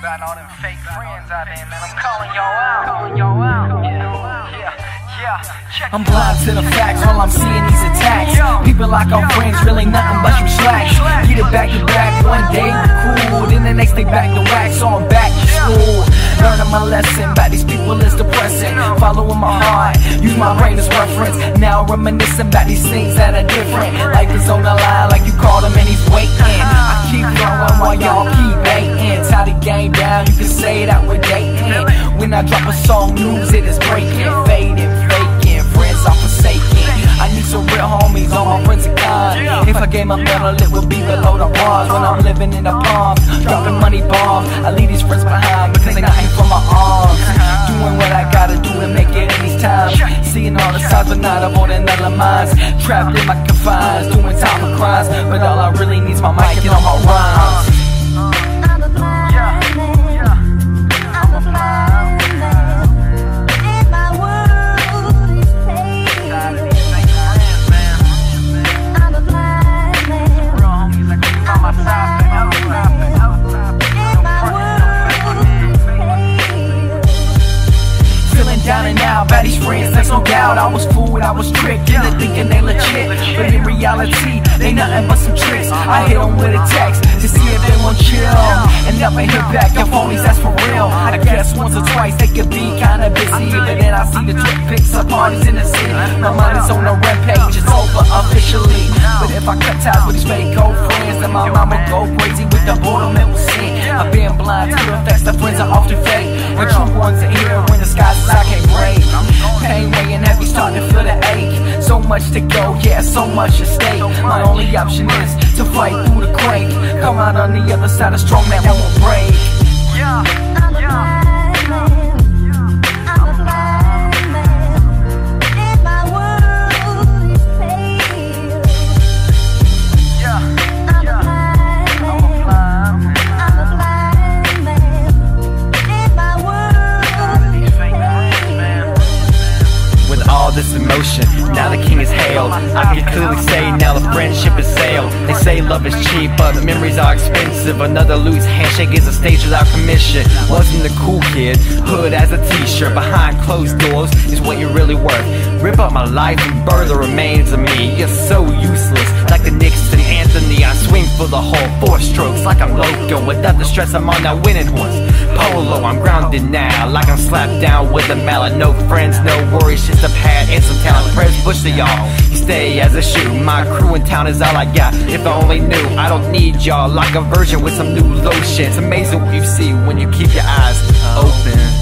about all them fake friends out there, man. I'm calling y'all out. Yeah. I'm blind to the facts while I'm seeing these attacks. People like our friends, really nothing but some slacks. Get it back to back, one day we're cool, then the next day back to wax. So I'm back to school, learning my lesson. About these people is depressing. Following my heart, use my brain as reference. Now reminiscing about these things that are different. Life is on the line, like you call them, and he's waiting. I keep going while y'all keep waiting. Tie the game down, you can say that we're dating. When I drop a song, news it is breaking, fading, faking, friends are forsaken. I need some real homies, all my friends are gone. If I gave my medal, it would be below the bars. When I'm living in the palms, dropping money bombs, I leave these friends behind because they nothing for my arms. Doing what I gotta do and make it any time. Seeing all the sides, but not avoiding all the minds. Trapped in my confines, doing time of crimes, but all I really need is my mic and all my rhymes. Down and out, about these friends, there's no doubt. I was fooled, I was tricked, either thinking they legit, but in reality, they nothing but some tricks. I hit them with a text to see if they won't chill, and never hit back. Your phonies, that's for real. I guess once or twice they could be kinda busy, but then I see the trick pics of parties in the city. My mind is on a rampage, it's over officially. But if I cut ties with these fake old friends, then my mama go crazy with the boredom and will sin. I've been blind to the facts, the friends are often fake. The true ones are here when the sky's black and gray. Pain weighing heavy, starting to feel the ache. So much to go, yeah, so much at stake. My only option is to fight through the quake. Come out on the other side, a strong man that won't break. This emotion, now the king is hailed. I can clearly say now the friendship is sailed. They say love is cheap, but the memories are expensive. Another loose handshake is a stage without commission. Wasn't a cool kid, hood as a t-shirt. Behind closed doors is what you're really worth. Rip up my life and burn the remains of me. You're so useless, like the Knicks and Anthony. I swing for the whole 4 strokes like I'm loco. Without the stress, I'm on that winning horse. Polo, I'm grounded now, like I'm slapped down with a mallet. No friends, no worries, just a pad and some talent. Prez Bush to y'all, stay as a shoe. My crew in town is all I got. If I only knew, I don't need y'all. Like a virgin with some new lotion. It's amazing what you see when you keep your eyes open.